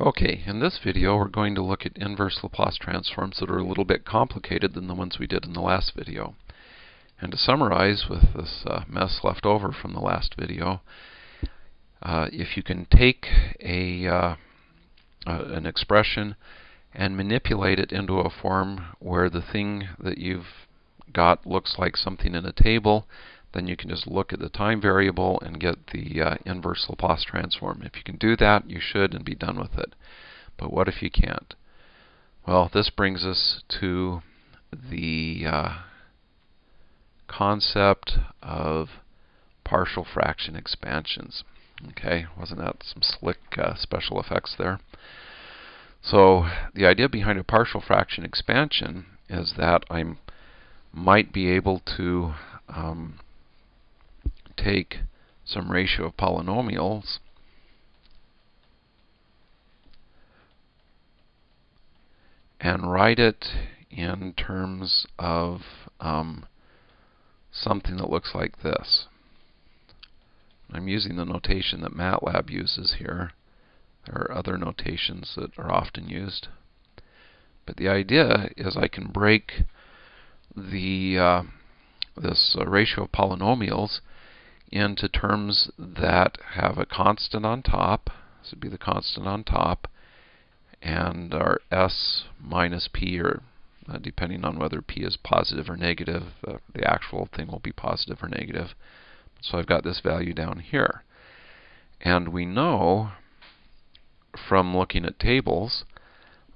Okay, in this video we're going to look at inverse Laplace transforms that are a little bit complicated than the ones we did in the last video. And to summarize with this mess left over from the last video, if you can take an expression and manipulate it into a form where the thing that you've got looks like something in a table, then you can just look at the time variable and get the inverse Laplace transform. If you can do that, you should and be done with it. But what if you can't? Well, this brings us to the concept of partial fraction expansions. Okay, wasn't that some slick special effects there? So the idea behind a partial fraction expansion is that I might be able to take some ratio of polynomials and write it in terms of something that looks like this. I'm using the notation that MATLAB uses here. There are other notations that are often used. But the idea is I can break the this ratio of polynomials into terms that have a constant on top. This would be the constant on top, and our s minus p, or depending on whether p is positive or negative, the actual thing will be positive or negative. So I've got this value down here, and we know from looking at tables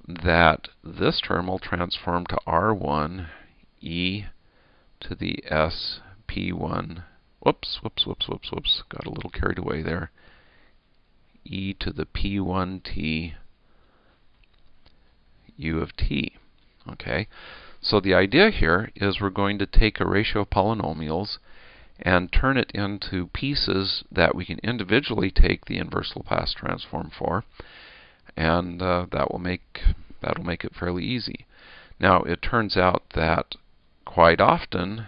that this term will transform to r1 e to the s p1. Whoops, got a little carried away there. E to the p1t u of t. Okay, so the idea here is we're going to take a ratio of polynomials and turn it into pieces that we can individually take the inverse Laplace transform for, and that'll make it fairly easy. Now it turns out that quite often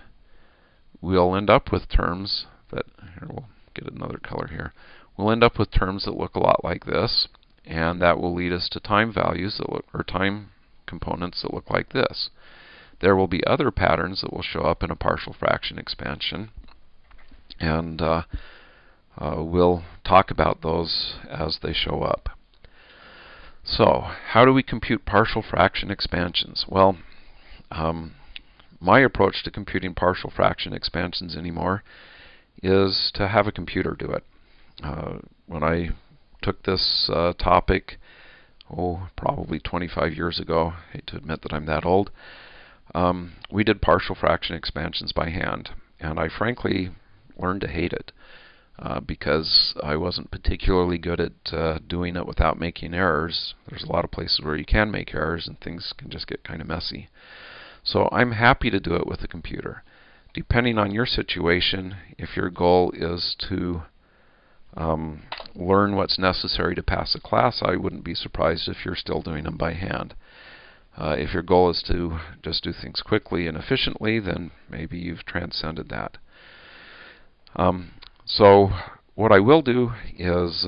we'll end up with terms that, here we'll get another color here, we'll end up with terms that look a lot like this, and that will lead us to time values that look, or time components that look like this. There will be other patterns that will show up in a partial fraction expansion, and we'll talk about those as they show up. So, how do we compute partial fraction expansions? Well, my approach to computing partial fraction expansions anymore is to have a computer do it. When I took this topic, probably 25 years ago, I hate to admit that I'm that old, we did partial fraction expansions by hand, and I frankly learned to hate it because I wasn't particularly good at doing it without making errors. There's a lot of places where you can make errors and things can just get kind of messy. So I'm happy to do it with a computer. Depending on your situation, if your goal is to learn what's necessary to pass a class, I wouldn't be surprised if you're still doing them by hand. If your goal is to just do things quickly and efficiently, then maybe you've transcended that. So what I will do is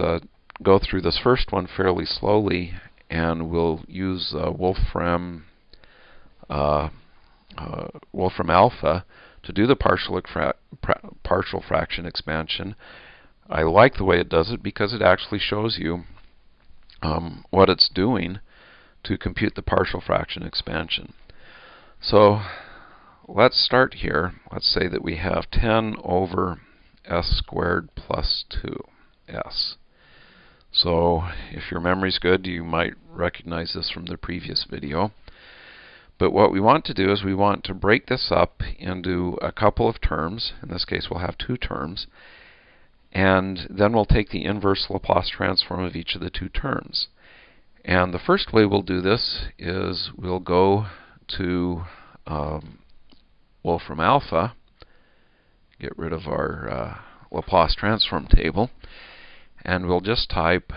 go through this first one fairly slowly, and we'll use Wolfram Alpha to do the partial fraction expansion. I like the way it does it because it actually shows you what it's doing to compute the partial fraction expansion. So let's start here. Let's say that we have 10 over s squared plus 2s. So if your memory's good, you might recognize this from the previous video. But what we want to do is we want to break this up into a couple of terms. In this case, we'll have two terms. And then we'll take the inverse Laplace transform of each of the two terms. And the first way we'll do this is we'll go to Wolfram Alpha, get rid of our Laplace transform table, and we'll just type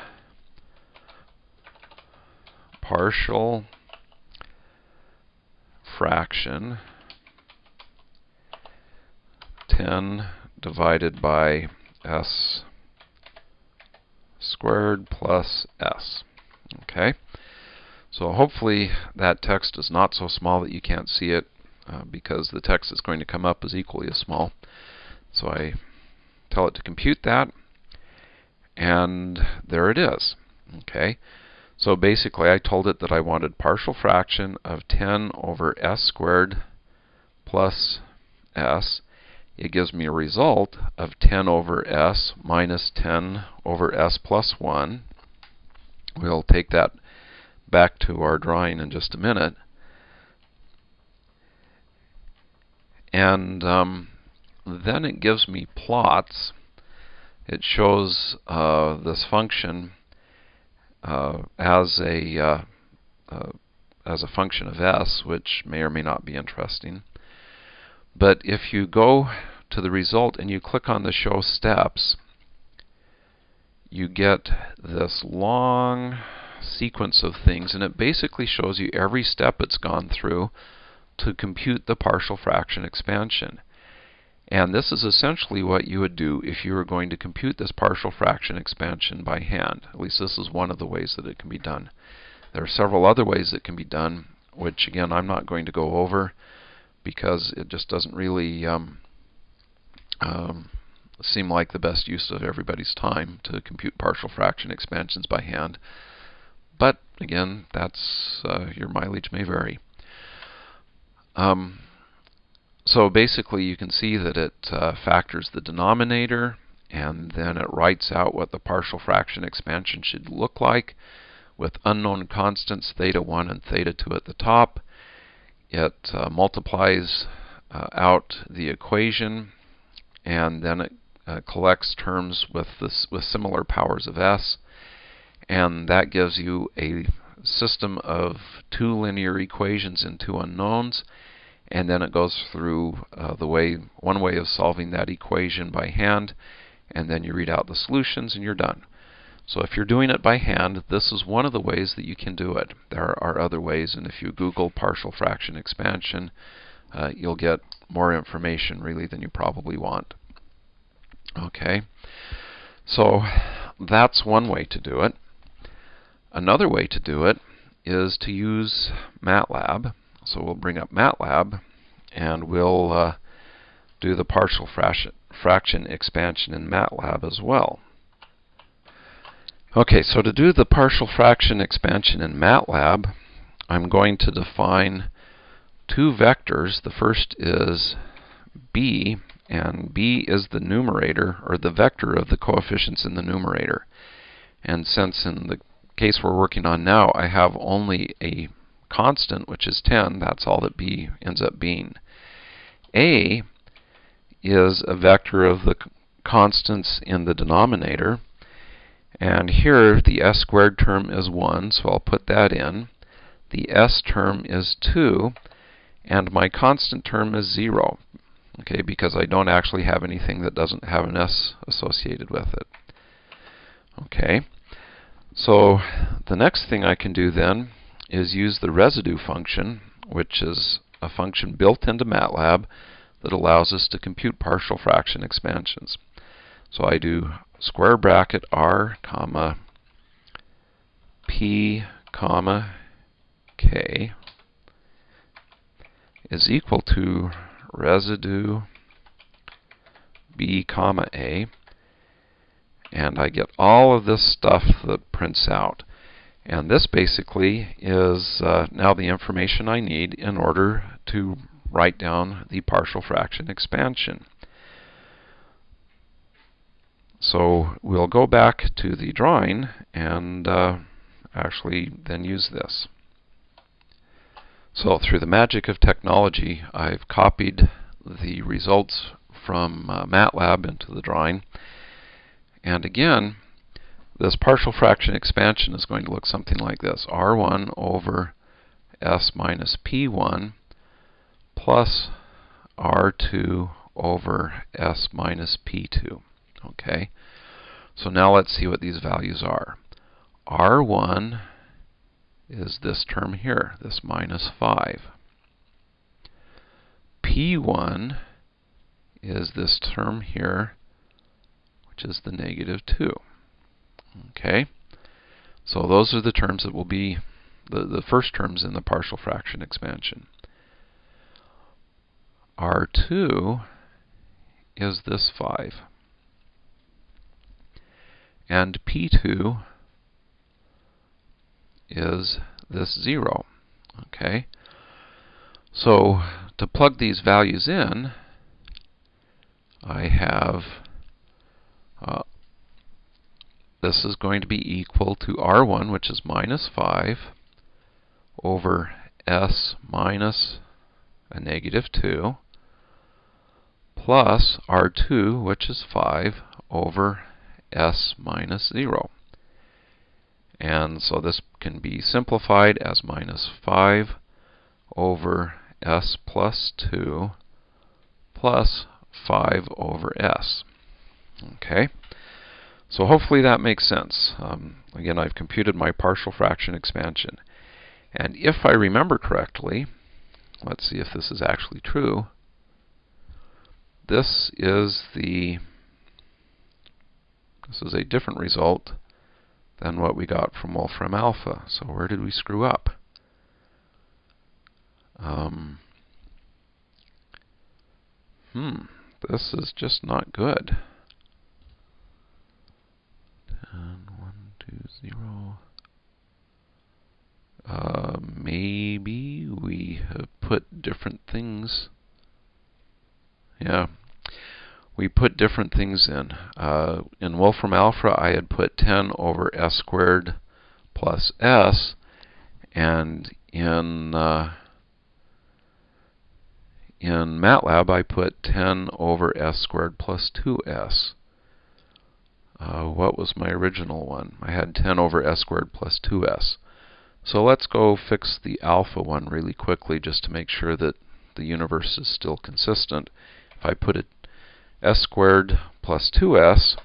partial fraction 10 divided by s squared plus s. Okay, so hopefully that text is not so small that you can't see it, because the text that's going to come up is equally as small. So I tell it to compute that, and there it is. Okay, so basically I told it that I wanted partial fraction of 10 over s squared plus s. It gives me a result of 10 over s minus 10 over s plus 1. We'll take that back to our drawing in just a minute. And then it gives me plots. It shows this function as a function of s, which may or may not be interesting. But if you go to the result and you click on the show steps, you get this long sequence of things, and it basically shows you every step it's gone through to compute the partial fraction expansion. And this is essentially what you would do if you were going to compute this partial fraction expansion by hand. At least this is one of the ways that it can be done. There are several other ways that can be done, which again I'm not going to go over because it just doesn't really seem like the best use of everybody's time to compute partial fraction expansions by hand. But again, that's your mileage may vary. So basically you can see that it factors the denominator, and then it writes out what the partial fraction expansion should look like with unknown constants theta 1 and theta 2 at the top. It multiplies out the equation, and then it collects terms with similar powers of s, and that gives you a system of two linear equations and two unknowns. And then it goes through one way of solving that equation by hand, and then you read out the solutions and you're done. So if you're doing it by hand, this is one of the ways that you can do it. There are other ways, and if you Google partial fraction expansion, you'll get more information really than you probably want. Okay, so that's one way to do it. Another way to do it is to use MATLAB. So we'll bring up MATLAB, and we'll do the partial fraction expansion in MATLAB as well. Okay, so to do the partial fraction expansion in MATLAB, I'm going to define two vectors. The first is b, and b is the numerator, or the vector of the coefficients in the numerator. And since in the case we're working on now, I have only a constant, which is 10, that's all that b ends up being. A is a vector of the constants in the denominator, and here the s squared term is 1, so I'll put that in. The s term is 2, and my constant term is 0, okay, because I don't actually have anything that doesn't have an s associated with it. Okay, so the next thing I can do then is use the residue function, which is a function built into MATLAB that allows us to compute partial fraction expansions. So I do square bracket r comma p comma k is equal to residue b comma a, and I get all of this stuff that prints out. And this basically is now the information I need in order to write down the partial fraction expansion. So we'll go back to the drawing and actually then use this. So through the magic of technology, I've copied the results from MATLAB into the drawing. And again, this partial fraction expansion is going to look something like this. R1 over S minus P1 plus R2 over S minus P2. Okay, so now let's see what these values are. R1 is this term here, this minus 5. P1 is this term here, which is the negative 2. Okay, So those are the terms that will be the first terms in the partial fraction expansion. R2 is this 5. And P2 is this 0. Okay. So to plug these values in, I have this is going to be equal to R1, which is minus 5, over S minus a negative 2, plus R2, which is 5, over S minus 0. And so this can be simplified as minus 5 over S plus 2 plus 5 over S. Okay, so hopefully that makes sense. Again, I've computed my partial fraction expansion. And if I remember correctly, let's see if this is actually true, this is a different result than what we got from Wolfram Alpha. So where did we screw up? This is just not good. 10, 1, 2, 0. Maybe we have put different things. Yeah, we put different things in. In Wolfram Alpha, I had put 10 over S squared plus S, and in MATLAB, I put 10 over S squared plus 2S. What was my original one? I had 10 over S squared plus 2S. So let's go fix the alpha one really quickly just to make sure that the universe is still consistent. If I put it S squared plus 2S,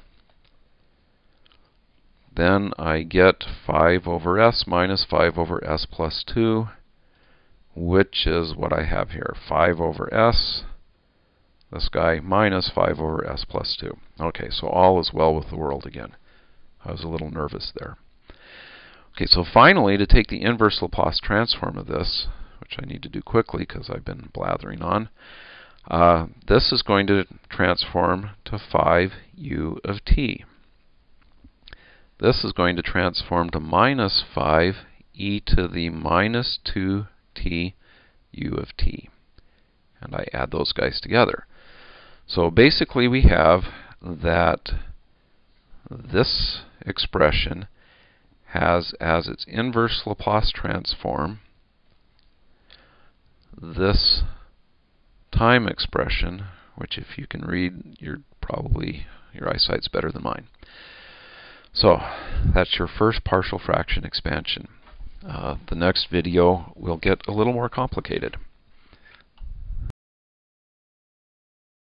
then I get 5 over S minus 5 over S plus 2, which is what I have here, 5 over S, this guy, minus 5 over S plus 2. Okay, so all is well with the world again. I was a little nervous there. Okay, so finally, to take the inverse Laplace transform of this, which I need to do quickly because I've been blathering on, this is going to transform to 5u of t. This is going to transform to minus 5e to the minus 2t u of t. And I add those guys together. So basically, we have that this expression has as its inverse Laplace transform this time expression, which if you can read, your eyesight's better than mine. So that's your first partial fraction expansion. The next video will get a little more complicated.